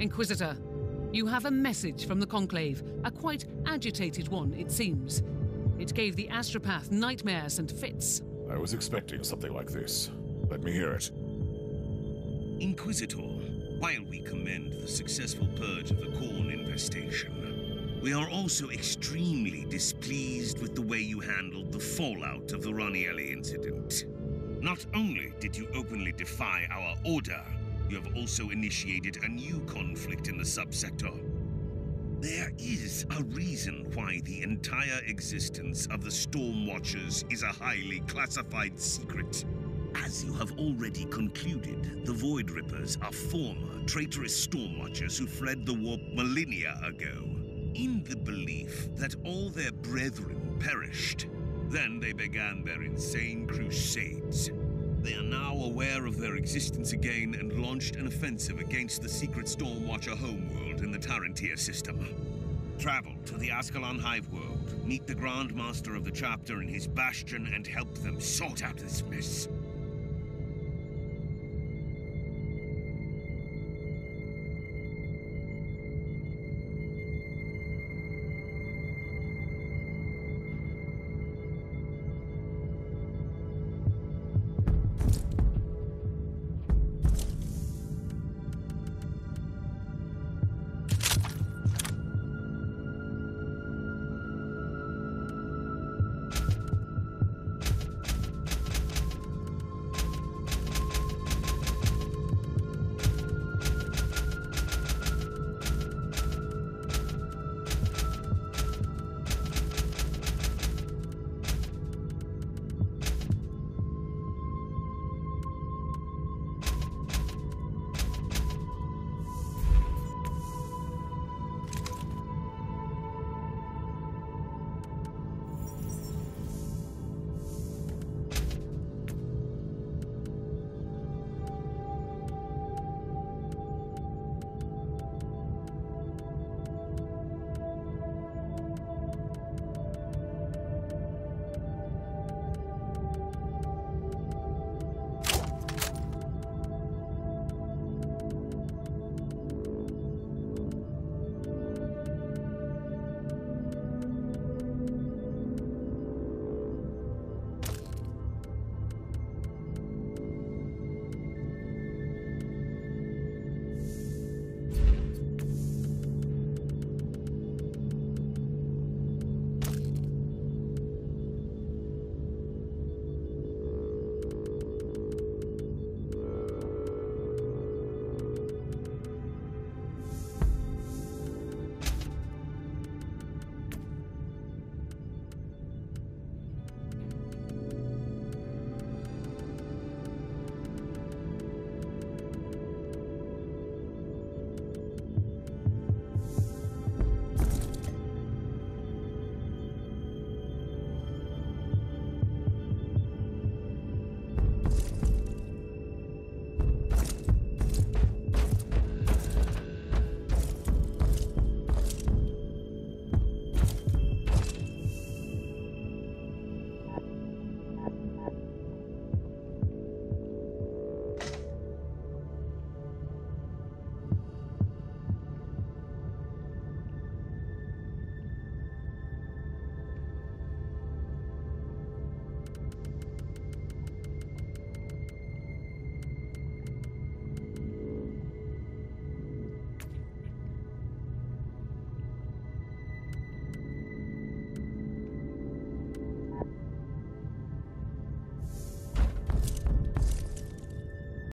Inquisitor, you have a message from the Conclave, a quite agitated one, it seems. It gave the astropath nightmares and fits. I was expecting something like this. Let me hear it. Inquisitor, while we commend the successful purge of the Khorne infestation, we are also extremely displeased with the way you handled the fallout of the Ranielli incident. Not only did you openly defy our order, you have also initiated a new conflict in the subsector. There is a reason why the entire existence of the Stormwatchers is a highly classified secret. As you have already concluded, the Void Rippers are former traitorous Stormwatchers who fled the warp millennia ago, in the belief that all their brethren perished. Then they began their insane crusades. They are now aware of their existence again and launched an offensive against the secret Stormwatcher homeworld in the Tarantia system. Travel to the Ascalon hiveworld, meet the Grand Master of the Chapter in his bastion, and help them sort out this mess.